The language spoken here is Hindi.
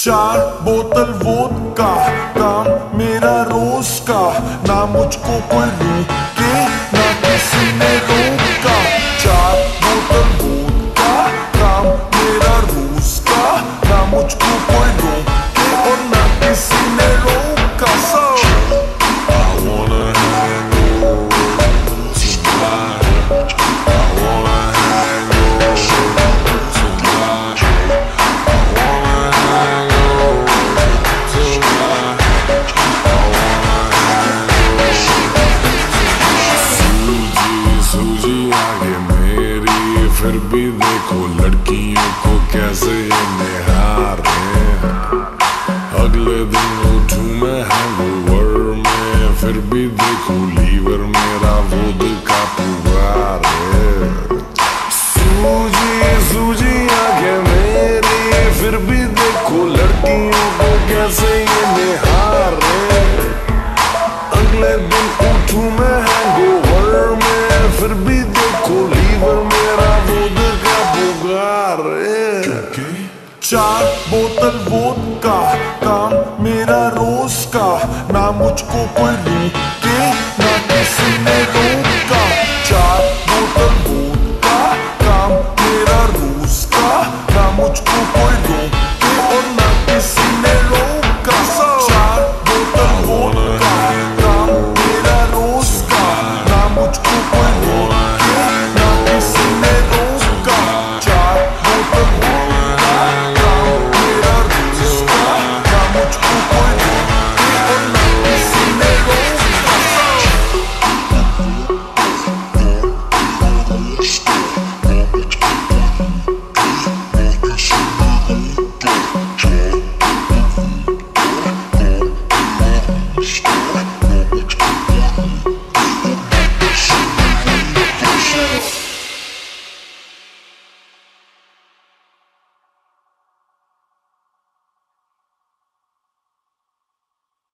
चार बोतल वोदका काम मेरा रोज का, ना मुझको कोई रोके ना किसी ने रोका। चार बोतल वोदका काम मेरा रोज का, ना मुझको कोई रोके और ना किसी ने रोका। फिर भी देखो लड़कियों को कैसे निहार हैं। अगले दिन उठूं मैं हैंगओवर में, फिर भी देखो लीवर मेरा वोदका पुआर है। सूजी सूजी आगे मेरी, फिर भी देखो लड़कियों को कैसे ये निहार है। अगले दिन उठूं मैं हैंगओवर में, फिर भी देखो लीवर में। चार बोतल वोदका काम मेरा रोज का, ना मुझको कोई रोके ना किसी ने रोका।